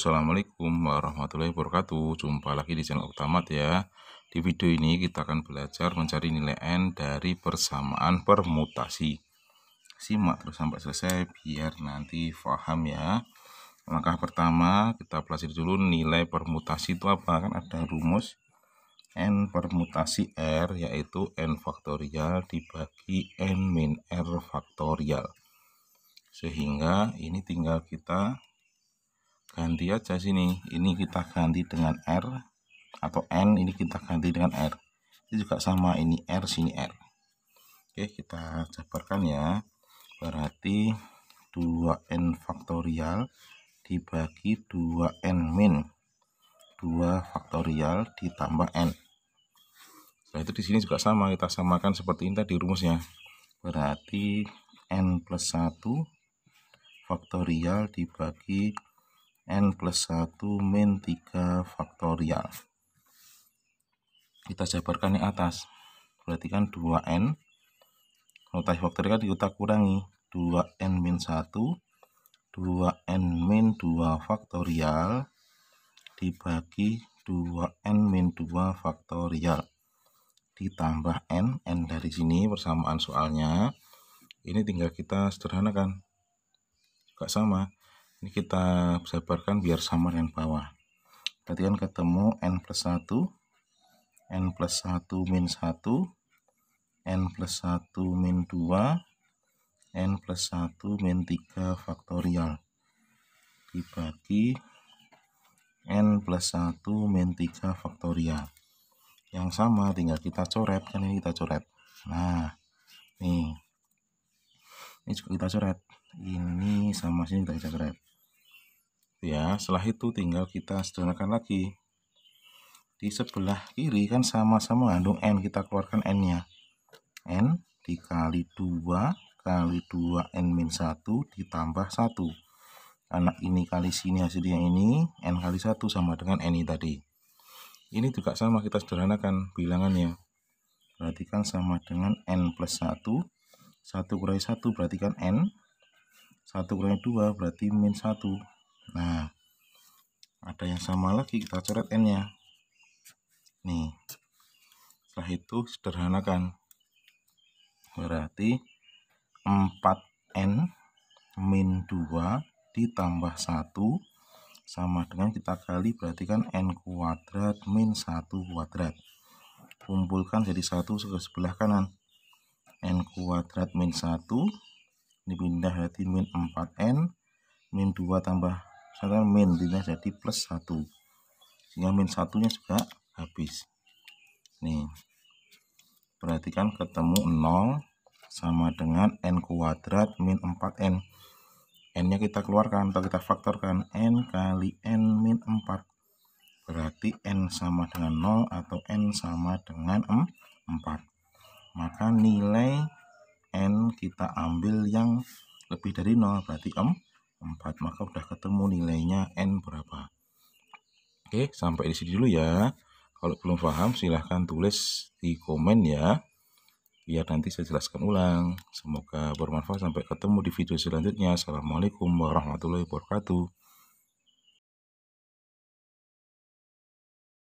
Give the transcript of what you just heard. Assalamualaikum warahmatullahi wabarakatuh. Jumpa lagi di channel Oktamat ya. Di video ini kita akan belajar mencari nilai N dari persamaan permutasi. Simak terus sampai selesai biar nanti paham ya. Langkah pertama kita pelajari dulu nilai permutasi itu apa. Kan ada rumus N permutasi R, yaitu N faktorial dibagi N min R faktorial. Sehingga ini tinggal kita ganti aja sini. Ini kita ganti dengan R, atau N ini kita ganti dengan R. Ini juga sama, ini R, sini R. Oke, kita jabarkan ya. Berarti 2N faktorial dibagi 2N min 2 faktorial ditambah N. Setelah itu di sini juga sama, kita samakan seperti ini tadi rumusnya. Berarti N plus 1 faktorial dibagi N plus 1 min 3 faktorial. Kita jabarkan yang atas. Berarti kan 2N, notasi faktorial kita kurangi, 2N min 1, 2N min 2 faktorial dibagi 2N min 2 faktorial ditambah N. N dari sini persamaan soalnya. Ini tinggal kita sederhanakan. Juga sama. Ini kita jabarkan biar sama dengan bawah. Berarti kan ketemu N plus 1, N plus 1 min 1, N plus 1 min 2, N plus 1 min 3 faktorial dibagi N plus 1 min 3 faktorial. Yang sama tinggal kita coret. Kan ini kita coret. Nah, nih. Ini juga kita coret. Ini sama sini kita coret. Ya, setelah itu tinggal kita sederhanakan lagi. Di sebelah kiri kan sama-sama kandung N, kita keluarkan N-nya. N dikali 2 kali 2N min 1 ditambah 1. Karena ini kali sini hasilnya ini, N kali 1 sama dengan N ini tadi. Ini juga sama, kita sederhanakan bilangannya. Berarti kan sama dengan N plus 1. 1 kurangi 1 berarti kan N. 1 kurangi 2 berarti min 1. Nah, ada yang sama lagi, kita coret N-nya. Nih, setelah itu sederhanakan. Berarti 4N min 2 ditambah 1 sama dengan kita kali, berarti kan N kuadrat min 1 kuadrat. Kumpulkan jadi 1 ke sebelah kanan. N kuadrat min 1 dipindah berarti min 4N, min 2 tambah misalkan min tidak jadi plus 1, sehingga min satunya juga habis. Nih, perhatikan ketemu 0 sama dengan N kuadrat min 4N. N nya kita keluarkan atau kita faktorkan, N kali N min 4. Berarti N sama dengan 0 atau N sama dengan 4. Maka nilai N kita ambil yang lebih dari 0, berarti 4. Maka udah ketemu nilainya N berapa. Oke, sampai di sini dulu ya. Kalau belum paham silahkan tulis di komen ya, biar nanti saya jelaskan ulang. Semoga bermanfaat. Sampai ketemu di video selanjutnya. Assalamualaikum warahmatullahi wabarakatuh.